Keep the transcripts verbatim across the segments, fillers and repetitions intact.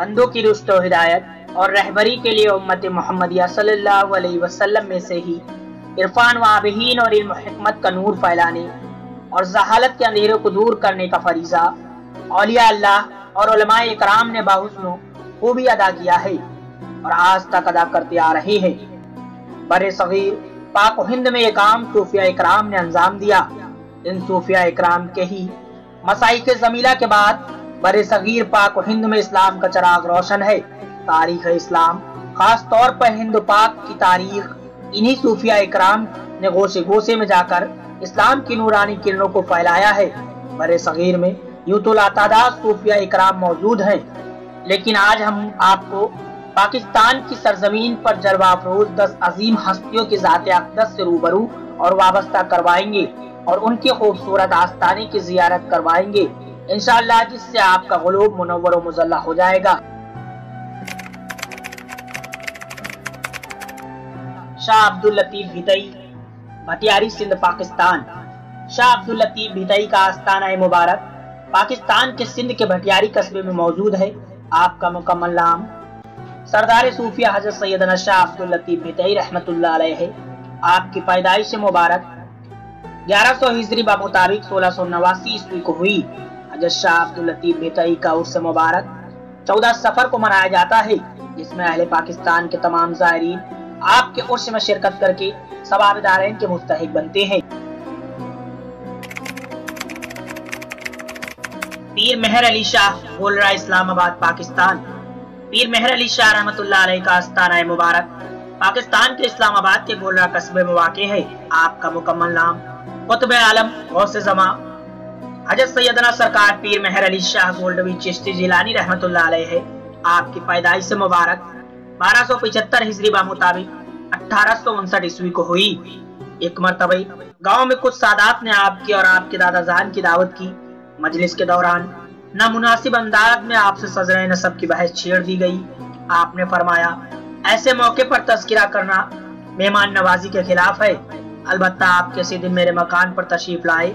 बंदों की रुश्त व हिदायत और रहबरी के लिए उम्मत मोहम्मदिया सल्लल्लाहु अलैहि वसल्लम में से ही इरफान व आबहीन और इल्म हिकमत का नूर फैलाने और जहालत के अंधेरों को दूर करने का फरीज़ा औलिया अल्लाह और उलमाए इकराम ने बाहुस्नो खूबी अदा किया है और आज तक अदा करते आ रहे हैं। बड़े सगीर पाक हिंद में एक आम सूफिया इकराम ने अंजाम दिया। इन सूफिया इकराम के ही मसाई के जमीला के बाद बड़े सगीर पाक हिंद में इस्लाम का चराग रोशन है। तारीख इस्लाम खास तौर पर हिंद पाक की तारीख इन्हीं सूफिया इकराम ने गोशे गोशे में जाकर इस्लाम की नूरानी किरणों को फैलाया है। बड़े सगीर में यूँ तो लातादार सूफिया इकराम मौजूद है, लेकिन आज हम आपको पाकिस्तान की सरजमीन पर जलवा अफरोज दस अजीम हस्तियों की ज़ाते अक़दस से रूबरू और वाबस्ता करवाएंगे और उनके खूबसूरत आस्थाने की जियारत करवाएंगे इंशाअल्लाह, जिससे आपका क़ुलूब मुनव्वर व मुज़ल्ला हो जाएगा। शाह अब्दुल लतीफ भिताई, भटियारी सिंध, पाकिस्तान। शाह अब्दुल लतीफ भिताई का आस्थाना मुबारक पाकिस्तान के सिंध के भटियारी कस्बे में मौजूद है। आपका मुकम्मल नाम सरदार सूफिया हजरत सैयदना शाह अब्दुल लतीफ भिताई रहमतुल्लाह अलैहि। आपकी पैदाइश मुबारक ग्यारह सौ हिजरी बा मुताबिक सोलह सौ नवासी ईस्वी को हुई। हजरत शाह अब्दुल लतीफ भिताई का उर्स मुबारक चौदह सफर को मनाया जाता है, जिसमें अहले पाकिस्तान के तमाम ज़ायरीन आपके उर्स में शिरकत करके सवाब दारैन के मुस्तहिक बनते हैं। पीर मेहर अली शाह, गोलरा, इस्लामाबाद, पाकिस्तान। पीर मेहर अली शाह रहमतुल्लाह अलैह का आस्थाना मुबारक पाकिस्तान के इस्लामाबाद के गोलरा कस्बे में वाक़े है। आपका मुकम्मल नाम क़ुतुब आलम गौसे ज़मा हजरत सैयदना सरकार पीर मेहर अली शाह गोल्डवी चिश्ती जिलानी रहमतुल्लाह अलैह। आपकी पैदाइश मुबारक बारह सौ पिछहत्तर हिजरी बा मुताबिक अठारह सौ उनसठ ईस्वी को हुई। एक मरतबे गाँव में कुछ सादात ने आपकी और आपके दादाजान की दावत की। मजलिस के दौरान नामुनासिब अंदाज में आपसे सजरे नसब की बहस छेड़ दी गई। आपने फरमाया, ऐसे मौके पर तस्किरा करना मेहमान नवाजी के खिलाफ है। अलबत्ता आप किसी दिन मेरे मकान पर तशरीफ लाए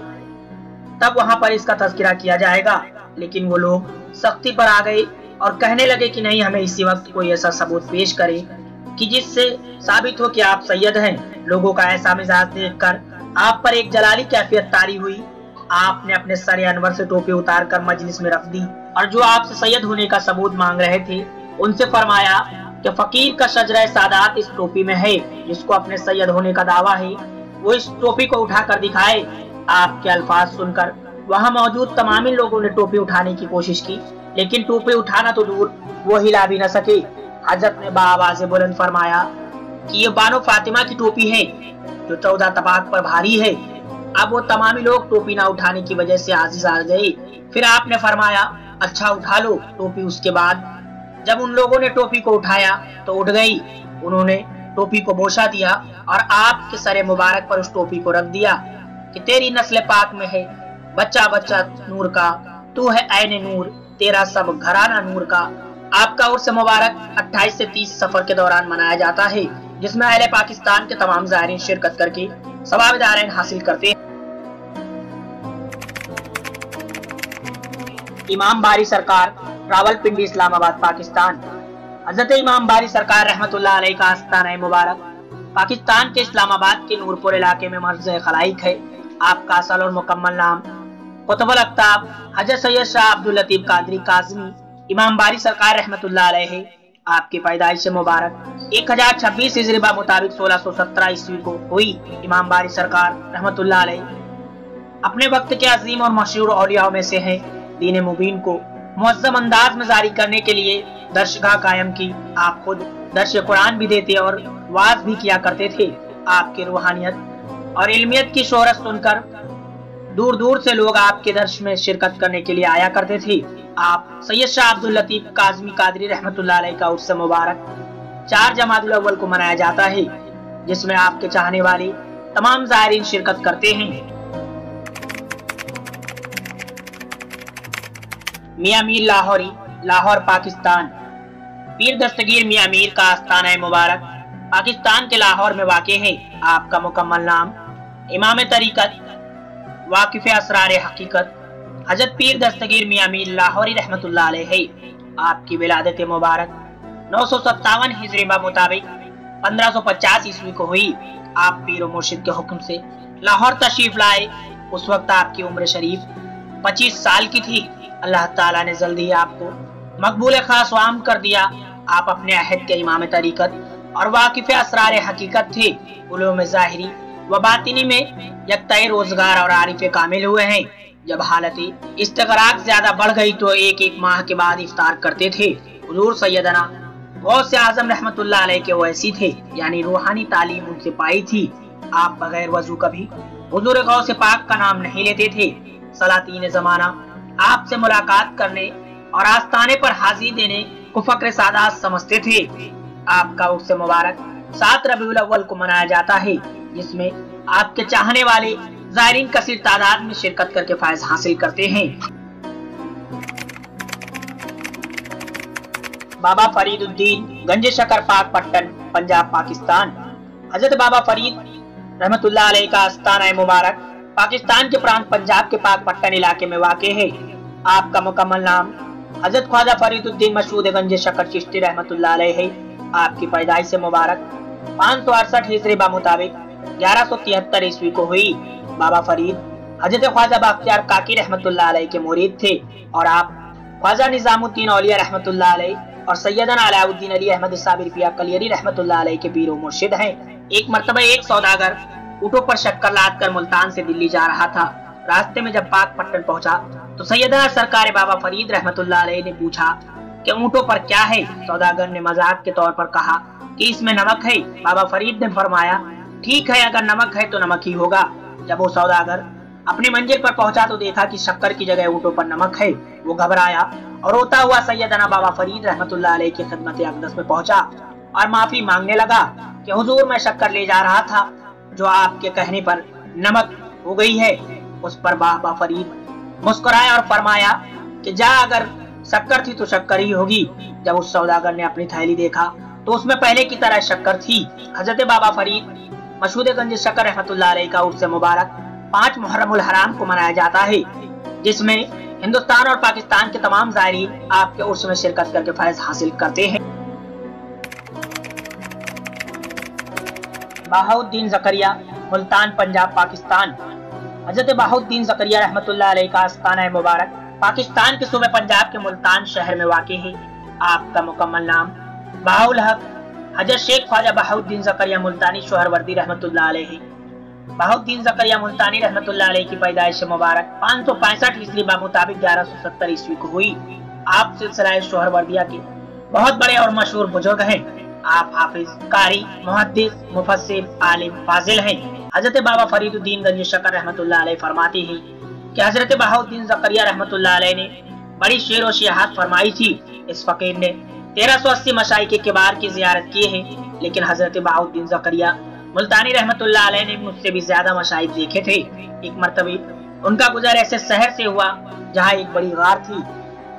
तब वहां पर इसका तस्किरा किया जाएगा। लेकिन वो लोग सख्ती पर आ गए और कहने लगे कि नहीं, हमें इसी वक्त कोई ऐसा सबूत पेश करे कि जिससे साबित हो कि आप सैयद हैं। लोगों का ऐसा मिजाज देख कर आप पर एक जलाली कैफियत तारी हुई। आपने अपने सर अनवर से टोपी उतार कर मजलिस में रख दी और जो आपसे सैयद होने का सबूत मांग रहे थे उनसे फरमाया कि फकीर का शजरा सादात इस टोपी में है, जिसको अपने सैयद होने का दावा है वो इस टोपी को उठा कर दिखाए। आपके अल्फाज सुनकर वहाँ मौजूद तमाम लोगों ने टोपी उठाने की कोशिश की, लेकिन टोपी उठाना तो दूर वो हिला भी न सके। हजरत ने बाआवाज़ बुलंद फरमाया कि ये बानो फातिमा की टोपी है जो चौदह तबाक पर भारी है। अब वो तमामी लोग टोपी ना उठाने की वजह से आजिज आ गए। फिर आपने फरमाया, अच्छा उठा लो टोपी। उसके बाद जब उन लोगों ने टोपी को उठाया तो उठ गई। उन्होंने टोपी को बोशा दिया और आपके सरे मुबारक पर उस टोपी को रख दिया कि तेरी नस्ल पाक में है बच्चा बच्चा नूर का, तू है ऐने नूर, तेरा सब घराना नूर का। आपका उर्स मुबारक अट्ठाईस से तीस सफर के दौरान मनाया जाता है, जिसमें अहले पाकिस्तान के तमाम ज़ायरीन शिरकत करके सवाब दारैन हासिल करते हैं। इमाम बारी सरकार, रावलपिंडी, इस्लामाबाद, पाकिस्तान। हजरत इमाम बारी सरकार रहमतुल्लाह अलैह का आस्थाना मुबारक पाकिस्तान के इस्लामाबाद के नूरपुर इलाके में मर्ज खलाइक है। आपका असल और मुकम्मल नाम कुतुबुल अख्ताब हजरत सैयद शाह अब्दुल लतीफ कादरी काज़मी, इमाम बारी सरकार रहमतुल्लाह अलैह। आपकी पैदाइश मुबारक एक हजार छब्बीस हिजरी बा मुताबिक सोलह सौ सत्रह ईस्वी को हुई। इमाम बारी सरकार रहमतुल्लाह अलैह अपने वक्त के अजीम और मशहूर औलियाओं में से है। दीन मुबीन को मुअज़्ज़म अंदाज में जारी करने के लिए दर्शगाह कायम की। आप खुद दर्श कुरान भी देते और वाज भी किया करते थे। आपकी रूहानियत और इल्मियत की शोहरत सुनकर दूर दूर से लोग आपके दर्श में शिरकत करने के लिए आया करते थे। आप सैयद शाह अब्दुल लतीफ काज़मी कादरी रहमतुल्लाह अलैह का उर्स मुबारक चार जमादुल अव्वल को मनाया जाता है, जिसमें आपके चाहने वाले तमाम ज़ायरीन शिरकत करते हैं। मियाँ मीर लाहौरी, लाहौर, पाकिस्तान। पीर दस्तगीर मियाँ मीर का आस्थाना मुबारक पाकिस्तान के लाहौर में वाक़े है। आपका मुकम्मल नाम इमाम तरीक़त वाक़िफ़ असरार हकीक़त हजरत पीर दस्तगीर मियाँ मीर लाहौरी रहमतुल्लाह अलैह है। आपकी विलादत मुबारक नौ सौ सत्तावन हिजरी मुताबिक पंद्रह सौ पचास ईस्वी को हुई। आप पीर और मुर्शिद के हुक्म से लाहौर तशरीफ लाए। उस वक्त आपकी उम्र शरीफ पच्चीस साल की थी। अल्लाह ताला ने जल्द ही आपको मकबूल खास वाम कर दिया। आप अपने अहद के इमाम तरीकत और वाकिफ असरार हकीकत थे। उलूम ज़ाहिरी व बातिनी में यकतई रोजगार और आरिफ कामिल हुए हैं। जब हालत इस्तगराक ज्यादा बढ़ गई तो एक एक माह के बाद इफ्तार करते थे। हुजूर सैयदना गौसे आज़म रहमतुल्लाह अलैह के वैसी थे, यानी रूहानी तालीम उनसे पाई थी। आप बगैर वजू कभी हुजूर गौसे पाक का नाम नहीं लेते थे। सलातीन जमाना आपसे मुलाकात करने और आस्थाने पर हाजिर देने को फक्र सादात समझते थे। आपका उर्स मुबारक सात रबीउल अव्वल को मनाया जाता है, जिसमें आपके चाहने वाले ज़ायरीन कसीर तादाद में शिरकत करके फायज हासिल करते हैं। बाबा फरीद गंज शकर पाक पट्टन पंजाब पाकिस्तान। हजरत बाबा फरीद रहमतुल्लाह अलैह का आस्थाना मुबारक पाकिस्तान के प्रांत पंजाब के पाक पट्टन इलाके में वाक़ है। आपका मुकम्मल नाम हजरत ख्वाजा फरीदुद्दीन मशहूद गंज शकर चिश्ती रहमतुल्लाह अलैह है। आपकी पैदाइश से मुबारक पाँच सौ अड़सठ हिजरी मुताबिक ग्यारह सौ तिहत्तर ईस्वी को हुई। बाबा फरीद हजरत ख्वाजा बख्तियार काकी रहमतुल्लाह अलैह के मुरीद थे और आप ख्वाजा निजामुद्दीन औलिया रहमतुल्लाह अलैह और सैयदना अलाउद्दीन अली अहमद साबिर पिया कलियरी रहमतुल्लाह अलैह के पीर और मुर्शिद हैं। एक मरतबा एक सौदागर ऊँटों पर शक्कर लाद कर मुल्तान से दिल्ली जा रहा था। रास्ते में जब पाक पट्टन पहुँचा तो सैयदना सरकार बाबा फरीद रहमतुल्लाह अलैह ने पूछा के ऊँटों पर क्या है। सौदागर ने मजाक के तौर पर कहा कि इसमें नमक है। बाबा फरीद ने फरमाया, ठीक है, अगर नमक है तो नमक ही होगा। जब वो सौदागर अपने मंजिल पर पहुंचा तो देखा कि शक्कर की जगह ऊँटों पर नमक है। वो घबराया और रोता हुआ सैयदना बाबा फरीद रहमतुल्लाह अलैह की खिदमत अक़दस में पहुंचा और माफी मांगने लगा कि हुजूर मैं शक्कर ले जा रहा था जो आपके कहने पर नमक हो गई है। उस पर बाबा फरीद मुस्कुराए और फरमाया कि जा, अगर शक्कर थी तो शक्कर ही होगी। जब उस सौदागर ने अपनी थैली देखा तो उसमें पहले की तरह शक्कर थी। हजरत बाबा फरीद मशहूद गंज शकर रहमतुल्लाह अलैह का उर्स मुबारक पाँच मुहर्रमुल हराम को मनाया जाता है, जिसमें हिंदुस्तान और पाकिस्तान के तमाम ज़ायरीन आपके उर्स में शिरकत करके फैज हासिल करते हैं। बहाउद्दीन जकरिया मुल्तान पंजाब पाकिस्तान। हजरत बहाउद्दीन जकरिया रहमतुल्लाह अलैह का आस्थाना मुबारक पाकिस्तान के सूबे पंजाब के मुल्तान शहर में वाक़े है। आपका मुकम्मल नाम बाहुल हक हजरत शेख ख्वाजा बहाउद्दीन जकरिया मुल्तानी शोहरवर्दी रहमतुल्लाह अलैह। बहाउद्दीन जकरिया मुल्तानी रहमतुल्लाह अलैह की पैदाइश मुबारक पाँच सौ पैंसठ ईस्वी मुताबिक ग्यारह सौ सत्तर ईस्वी को हुई। आप सिलसिला शोहरवर्दिया के बहुत बड़े और मशहूर बुजुर्ग हैं। आप हाफिज, कारी, मुहद्दिस, मुफस्सिर, आलिम, फाजिल हैं। हजरत बाबा फरीदुद्दीन गंज शकर रहमतुल्लाह अलैह फरमाते हैं कि हजरत बहाउद्दीन जकरिया रहमतुल्लाह अलैह ने बड़ी शेर व शिहात फरमाई थी। इस फकीर ने तेरह सौ अस्सी मशाइख किबार की जियारत की है, लेकिन हजरत बहाउद्दीन जकरिया मुल्तानी रहमतुल्लाह अलैह ने मुझसे भी ज्यादा मशाइख देखे थे। एक मरतबे उनका गुजर ऐसे शहर से हुआ जहाँ एक बड़ी गार थी।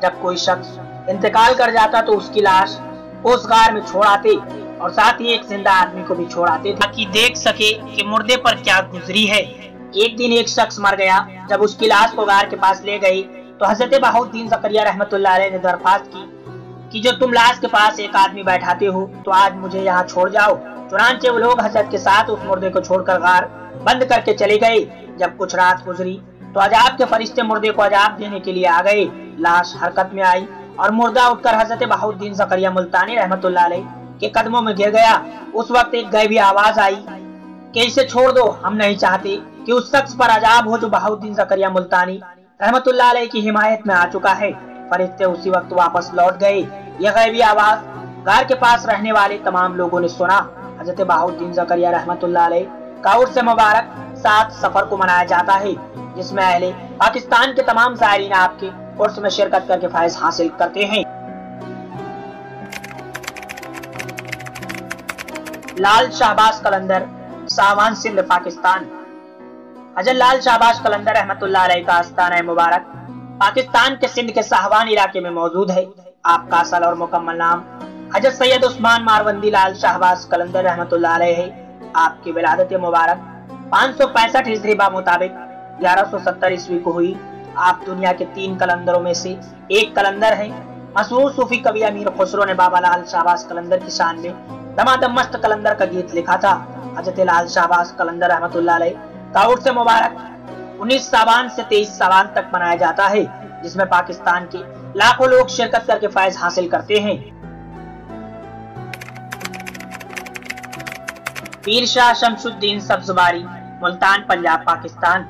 जब कोई शख्स इंतकाल कर जाता तो उसकी लाश उस गार में छोड़ आते और साथ ही एक जिंदा आदमी को भी छोड़ आते ताकि देख सके कि मुर्दे पर क्या गुजरी है। एक दिन एक शख्स मर गया। जब उसकी लाश को गार के पास ले गई तो हजरत बहाउद्दीन जकरिया रहमतुल्लाह अलैह ने दरख्वास्त की कि जो तुम लाश के पास एक आदमी बैठाते हो तो आज मुझे यहाँ छोड़ जाओ। चुनांचे वो लोग हजरत के साथ उस मुर्दे को छोड़कर गार बंद करके चले गए। जब कुछ रात गुजरी तो अजाब के फरिश्ते मुर्दे को अजाब देने के लिए आ गए। लाश हरकत में आई और मुर्दा उठकर हजरत बहाउद्दीन जकरिया मुल्तानी रहमतुल्लाह अलैह के कदमों में गिर गया। उस वक्त एक गैबी आवाज आई कि इसे छोड़ दो, हम नहीं चाहते कि उस शख्स पर अजाब हो जो बहाउद्दीन जकरिया मुल्तानी रहमतुल्लाह अलैह की हिमायत में आ चुका है। फरिश्ते उसी वक्त वापस लौट गए। यह गैबी आवाज गार के पास रहने वाले तमाम लोगों ने सुना। हजरत बहाउद्दीन जकरिया रहमतुल्लाह अलैह का उर्स मुबारक सात सफर को मनाया जाता है, जिसमें अहले पाकिस्तान के तमाम ज़ायरीन आपके उर्स में शिरकत करके फैज हासिल करते हैं। लाल शाहबाज कलंदर सावान सिंध पाकिस्तान। हजरत लाल शाहबाज कलंदर रहमतुल्लाह अलैह का आस्थाना मुबारक पाकिस्तान के सिंध के साहवान इलाके में मौजूद है। आपका असल और मुकम्मल नाम हजरत सैयद उस्मान मारवंदी लाल शाहबाज कलंदर रहमतुल्लाह अलैह है। आपकी विलादत मुबारक पाँच सौ पैंसठ हिजरी मुताबिक ग्यारह सौ सत्तर ईस्वी को हुई। आप दुनिया के तीन कलंदरों में से एक कलंदर हैं। मशहूर सूफी कवि अमीर खुसरो ने बाबा लाल शाहबाज कलंदर की शान में दमादम मस्त कलंदर का गीत लिखा था। हजरत लाल शाहबाज कलंदर रहमतुल्लाह अलैह का उर्स मुबारक उन्नीस साबान से तेईस साबान तक मनाया जाता है, जिसमें पाकिस्तान के लाखों लोग शिरकत करके फैज हासिल करते हैं। पीर शाह शमसुद्दीन सब्ज़वारी, मुल्तान, पंजाब, पाकिस्तान।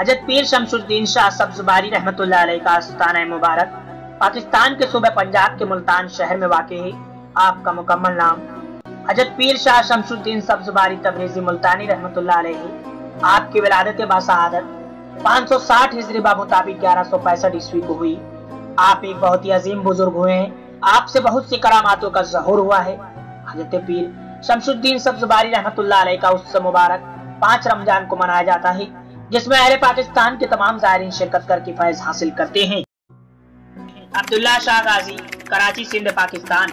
हजरत पीर शमसुद्दीन शाह सब्ज़वारी रहमतुल्लाह अलैह का आस्ताना मुबारक पाकिस्तान के सूबे पंजाब के मुल्तान शहर में वाक़े है। आपका मुकम्मल नाम? हजरत पीर शाह शमसुद्दीन सब्ज़वारी तबरेज़ी मुल्तानी रहमतुल्लाह अलैह। आपकी विलादत बासआदत पाँच सौ साठ हिजरी बामुताबिक ग्यारह सौ पैंसठ ईस्वी को हुई। आप एक बहुत ही अजीम बुजुर्ग हुए हैं। आपसे बहुत सी करामातों का जहूर हुआ है। हजरत पीर शमसुद्दीन सब्ज़वारी रहमतुल्लाह अलैह का उस्स मुबारक पाँच रमजान को मनाया जाता है, जिसमें अहले पाकिस्तान के तमाम ज़ायरीन शिरकत करके फैज हासिल करते हैं। अब्दुल्ला शाह गाजी, कराची, सिंध, पाकिस्तान।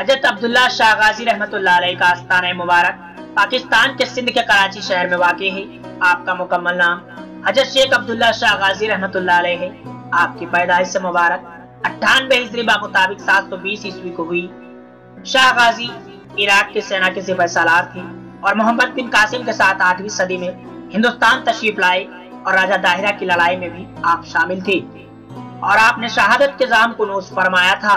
हजरत अब्दुल्ला शाह गाजी रहमतुल्लाह अलैह का आस्थाना मुबारक पाकिस्तान के सिंध के कराची शहर में वाक़ है। आपका मुकम्मल नाम? हजरत शेख अब्दुल्ला शाह गाजी रहमतुल्लाह अलैह। आपकी पैदाइश से मुबारक अट्ठानवे हिजरी बामुताबिक सात सौ बीस ईस्वी को हुई। शाह गाजी इराक के सेना के सिपह सालार थे और मोहम्मद बिन कासिम के साथ आठवीं सदी में हिंदुस्तान तशरीफ लाए और राजा दाहिरा की लड़ाई में भी आप शामिल थे और आपने शहादत के जाम को नोश फरमाया था।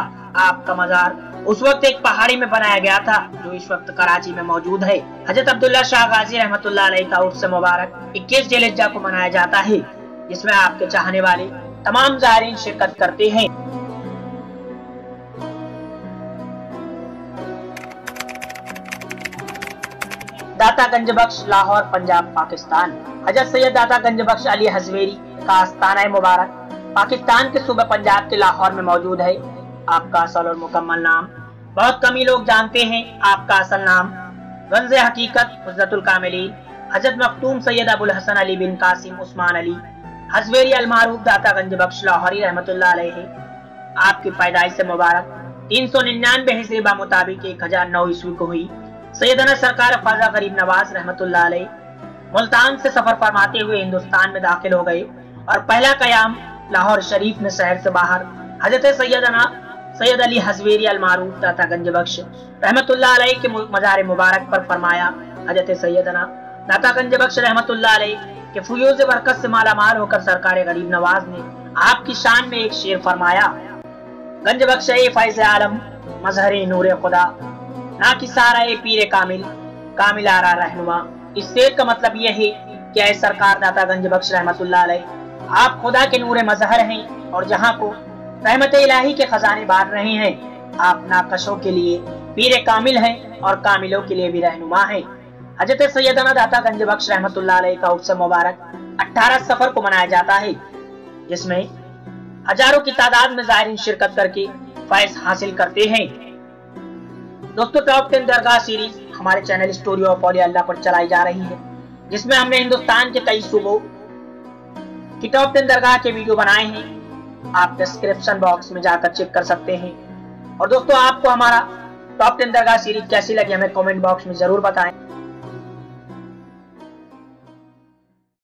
आपका मजार उस वक्त एक पहाड़ी में बनाया गया था जो इस वक्त कराची में मौजूद है। हजरत अब्दुल्ला शाह गाजी रहमतुल्लाह अलैह का उर्स मुबारक इक्कीस जिलहज्जा को मनाया जाता है, जिसमें आपके चाहने वाले तमाम ज़ायरीन शिरकत करते हैं। दाता गंज बख्श, लाहौर, पंजाब, पाकिस्तान। हजरत सैयद दाता गंज बख्श अली हजवेरी का आस्ताना मुबारक पाकिस्तान के सूबे पंजाब के लाहौर में मौजूद है। आपका असल और मुकम्मल नाम? बहुत कम ही लोग जानते हैं आपका असल नाम। गंज़े हकीकत, हुज्जतुल कामिलीन। हजरत मखतूम सैयद अबुल हसन अली बिन कासिम उस्मान अली हजवेरी अलमारूफ दाता गंज बख्श लाहौरी रहमतुल्लाह अलैह। आपकी पैदाइश से मुबारक तीन सौ निन्यानवे हिजरी बामुताबिक एक हजार नौ ईस्वी को हुई। सैयदना सरकार ख्वाजा गरीब नवाज रहमतुल्लाह अलैह मुल्तान से सफर फरमाते हुए हिंदुस्तान में दाखिल हो गए और पहला कयाम लाहौर शरीफ में शहर से बाहर हजरत सैयदना सैयद अली हजवेरी अलमारूफ दाता गंज बख्श रहमतुल्लाह अलैह के मजार मुबारक पर फरमाया। हजरत सैयदना दाता गंज बख्श रहमतुल्लाह अलैह के फुयूज़ बरकत से मालामाल होकर सरकार गरीब नवाज ने आपकी शान में एक शेर फरमाया। गंज बख्श ए फैज़ आलम, मजहर नूर खुदा, ना कि सारा ए पीर कामिल, कामिल आरा रहनुमा। इस शेर का मतलब यह है कि ऐ सरकार दाता गंज बख्श रहमतुल्लाह अलैह, आप खुदा के नूर मजहर हैं और जहाँ को रहमत इलाही के खजाने बांट रहे हैं। आप नाकशों के लिए पीर कामिल हैं और कामिलों के लिए भी रहनुमा हैं। हजरत सैयदना दाता गंज बख्श रहमतुल्लाह अलैह का उत्सव मुबारक अठारह सफर को मनाया जाता है, जिसमें हजारों की तादाद में ज़ायरीन शिरकत करके फैज हासिल करते हैं। दोस्तों, टॉप टेन दरगाह सीरीज हमारे चैनल स्टोरी ऑफ औलिया अल्लाह पर चलाई जा रही है, जिसमें हमने हिंदुस्तान के कई सूबों की टॉप टेन दरगाह के वीडियो बनाए हैं। आप डिस्क्रिप्शन बॉक्स में जाकर चेक कर सकते हैं। और दोस्तों, आपको हमारा टॉप टेन दरगाह सीरीज कैसी लगी हमें कमेंट बॉक्स में जरूर बताएं।